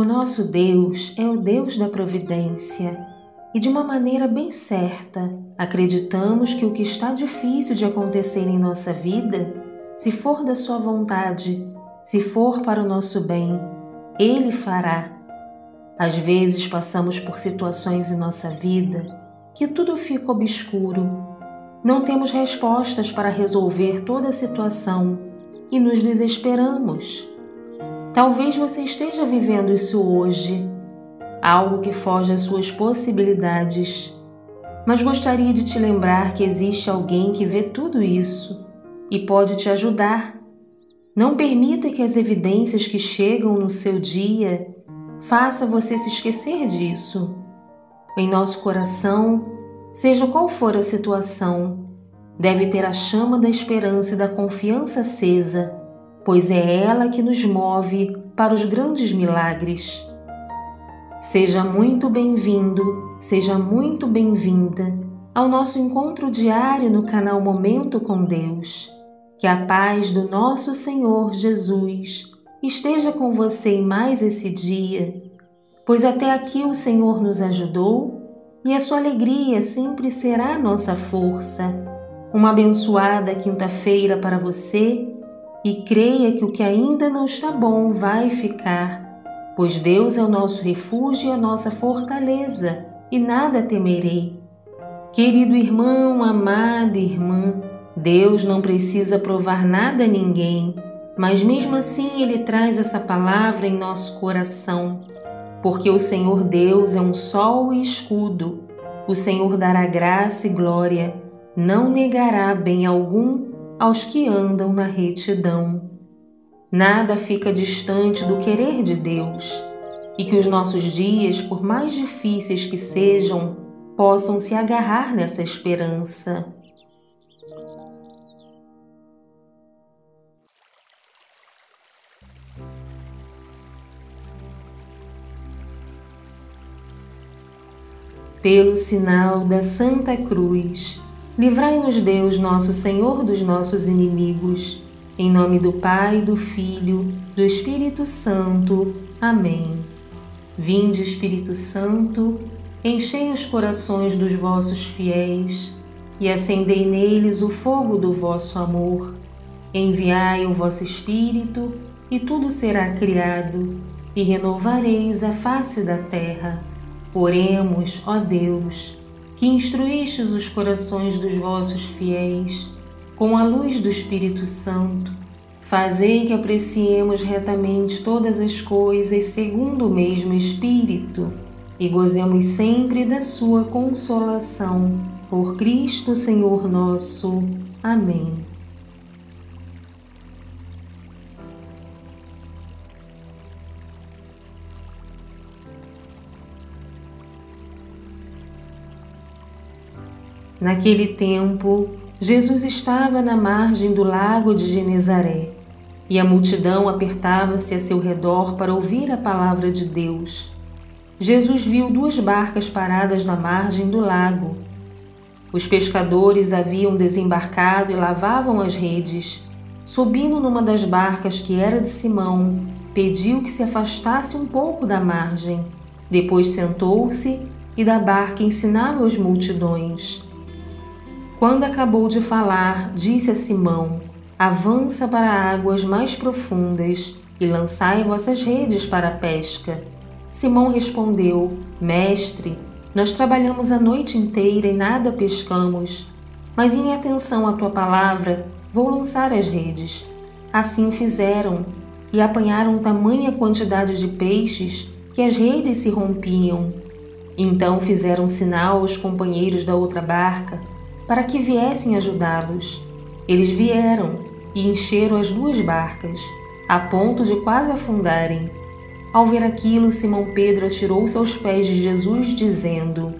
O nosso Deus é o Deus da providência e, de uma maneira bem certa, acreditamos que o que está difícil de acontecer em nossa vida, se for da sua vontade, se for para o nosso bem, Ele fará. Às vezes passamos por situações em nossa vida que tudo fica obscuro. Não temos respostas para resolver toda a situação e nos desesperamos. Talvez você esteja vivendo isso hoje, algo que foge às suas possibilidades. Mas gostaria de te lembrar que existe alguém que vê tudo isso e pode te ajudar. Não permita que as evidências que chegam no seu dia faça você se esquecer disso. Em nosso coração, seja qual for a situação, deve ter a chama da esperança e da confiança acesa, pois é ela que nos move para os grandes milagres. Seja muito bem-vindo, seja muito bem-vinda ao nosso encontro diário no canal Momento com Deus. Que a paz do nosso Senhor Jesus esteja com você em mais esse dia, pois até aqui o Senhor nos ajudou e a sua alegria sempre será a nossa força. Uma abençoada quinta-feira para você e creia que o que ainda não está bom vai ficar, pois Deus é o nosso refúgio e a nossa fortaleza e nada temerei. Querido irmão, amada irmã, Deus não precisa provar nada a ninguém. Mas mesmo assim Ele traz essa palavra em nosso coração, porque o Senhor Deus é um sol e escudo. O Senhor dará graça e glória, não negará bem algum aos que andam na retidão. Nada fica distante do querer de Deus, e que os nossos dias, por mais difíceis que sejam, possam se agarrar nessa esperança. Pelo sinal da Santa Cruz, livrai-nos Deus nosso Senhor dos nossos inimigos. Em nome do Pai, do Filho, do Espírito Santo. Amém. Vinde, Espírito Santo, enchei os corações dos vossos fiéis e acendei neles o fogo do vosso amor. Enviai o vosso Espírito e tudo será criado e renovareis a face da terra. Oremos, ó Deus, que instruístes os corações dos vossos fiéis com a luz do Espírito Santo. Fazei que apreciemos retamente todas as coisas segundo o mesmo Espírito e gozemos sempre da sua consolação. Por Cristo Senhor nosso. Amém. Naquele tempo, Jesus estava na margem do lago de Genezaré, e a multidão apertava-se a seu redor para ouvir a palavra de Deus. Jesus viu duas barcas paradas na margem do lago. Os pescadores haviam desembarcado e lavavam as redes. Subindo numa das barcas, que era de Simão, pediu que se afastasse um pouco da margem. Depois sentou-se e da barca ensinava as multidões. Quando acabou de falar, disse a Simão: avança para águas mais profundas e lançai vossas redes para a pesca. Simão respondeu: mestre, nós trabalhamos a noite inteira e nada pescamos, mas em atenção à tua palavra, vou lançar as redes. Assim fizeram e apanharam tamanha quantidade de peixes que as redes se rompiam. Então fizeram sinal aos companheiros da outra barca para que viessem ajudá-los. Eles vieram e encheram as duas barcas, a ponto de quase afundarem. Ao ver aquilo, Simão Pedro atirou-se aos pés de Jesus, dizendo: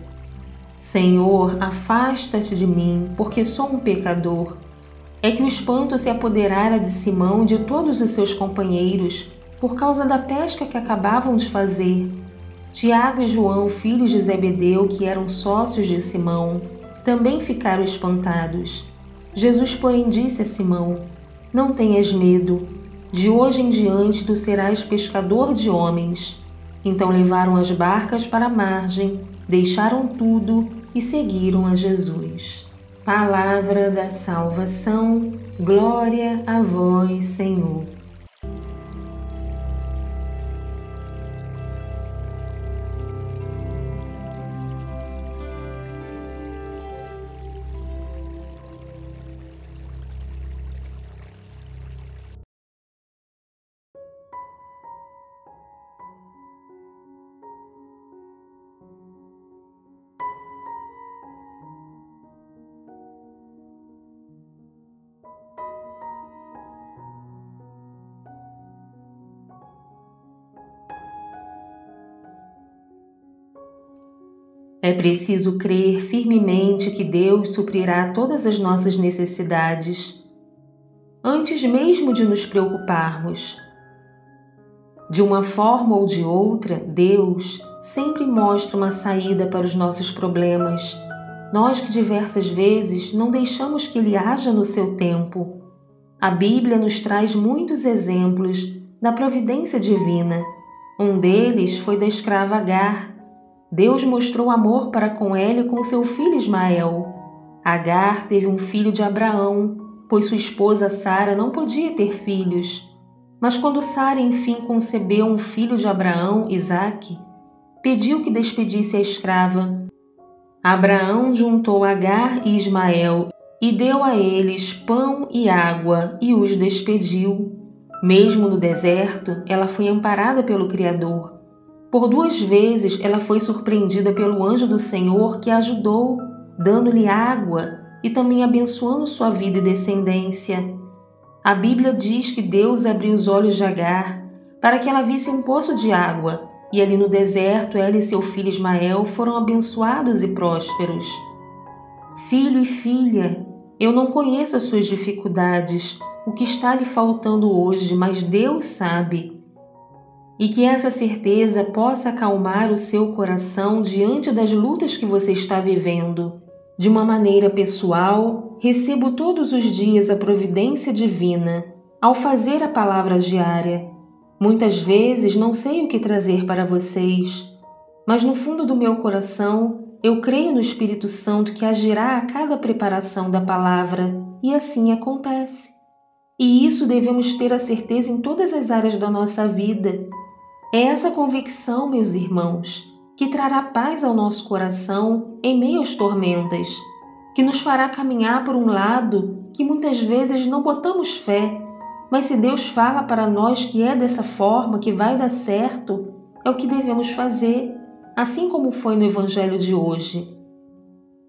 Senhor, afasta-te de mim, porque sou um pecador. É que o espanto se apoderara de Simão e de todos os seus companheiros, por causa da pesca que acabavam de fazer. Tiago e João, filhos de Zebedeu, que eram sócios de Simão, também ficaram espantados. Jesus, porém, disse a Simão: não tenhas medo, de hoje em diante tu serás pescador de homens. Então levaram as barcas para a margem, deixaram tudo e seguiram a Jesus. Palavra da salvação, glória a vós, Senhor. É preciso crer firmemente que Deus suprirá todas as nossas necessidades, antes mesmo de nos preocuparmos. De uma forma ou de outra, Deus sempre mostra uma saída para os nossos problemas, nós que diversas vezes não deixamos que Ele haja no seu tempo. A Bíblia nos traz muitos exemplos da providência divina. Um deles foi da escrava Agar. Deus mostrou amor para com ela e com seu filho Ismael. Agar teve um filho de Abraão, pois sua esposa Sara não podia ter filhos. Mas quando Sara enfim concebeu um filho de Abraão, Isaque, pediu que despedisse a escrava. Abraão juntou Agar e Ismael e deu a eles pão e água e os despediu. Mesmo no deserto, ela foi amparada pelo Criador. Por duas vezes ela foi surpreendida pelo anjo do Senhor que a ajudou, dando-lhe água e também abençoando sua vida e descendência. A Bíblia diz que Deus abriu os olhos de Agar para que ela visse um poço de água, e ali no deserto ela e seu filho Ismael foram abençoados e prósperos. Filho e filha, eu não conheço as suas dificuldades, o que está lhe faltando hoje, mas Deus sabe. E que essa certeza possa acalmar o seu coração diante das lutas que você está vivendo. De uma maneira pessoal, recebo todos os dias a providência divina, ao fazer a palavra diária. Muitas vezes não sei o que trazer para vocês, mas no fundo do meu coração, eu creio no Espírito Santo que agirá a cada preparação da palavra, e assim acontece. E isso devemos ter a certeza em todas as áreas da nossa vida. É essa convicção, meus irmãos, que trará paz ao nosso coração em meio às tormentas, que nos fará caminhar por um lado que muitas vezes não botamos fé, mas se Deus fala para nós que é dessa forma que vai dar certo, é o que devemos fazer, assim como foi no Evangelho de hoje.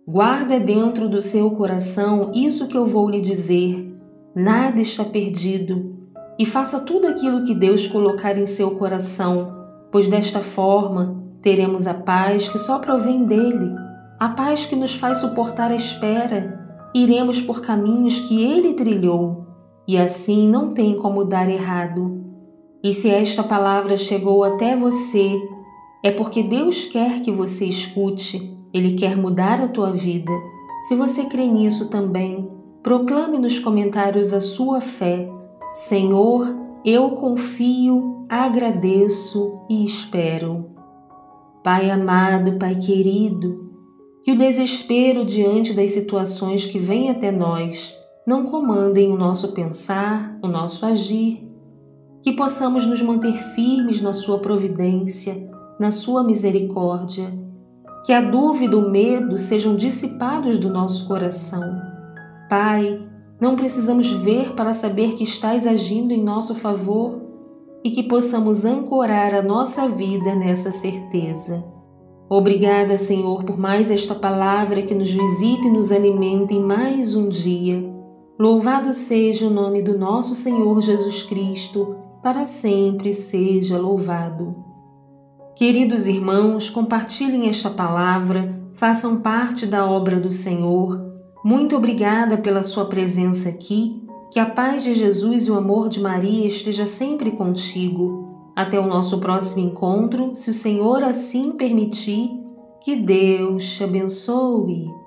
Guarda dentro do seu coração isso que eu vou lhe dizer, nada está perdido. E faça tudo aquilo que Deus colocar em seu coração, pois desta forma teremos a paz que só provém dEle, a paz que nos faz suportar a espera. Iremos por caminhos que Ele trilhou, e assim não tem como dar errado. E se esta palavra chegou até você, é porque Deus quer que você escute, Ele quer mudar a tua vida. Se você crê nisso também, proclame nos comentários a sua fé. Senhor, eu confio, agradeço e espero. Pai amado, Pai querido, que o desespero diante das situações que vêm até nós não comandem o nosso pensar, o nosso agir. Que possamos nos manter firmes na Sua providência, na Sua misericórdia. Que a dúvida e o medo sejam dissipados do nosso coração. Pai, não precisamos ver para saber que estás agindo em nosso favor e que possamos ancorar a nossa vida nessa certeza. Obrigada, Senhor, por mais esta palavra que nos visita e nos alimenta em mais um dia. Louvado seja o nome do nosso Senhor Jesus Cristo, para sempre seja louvado. Queridos irmãos, compartilhem esta palavra, façam parte da obra do Senhor. Muito obrigada pela sua presença aqui, que a paz de Jesus e o amor de Maria esteja sempre contigo. Até o nosso próximo encontro, se o Senhor assim permitir, que Deus te abençoe.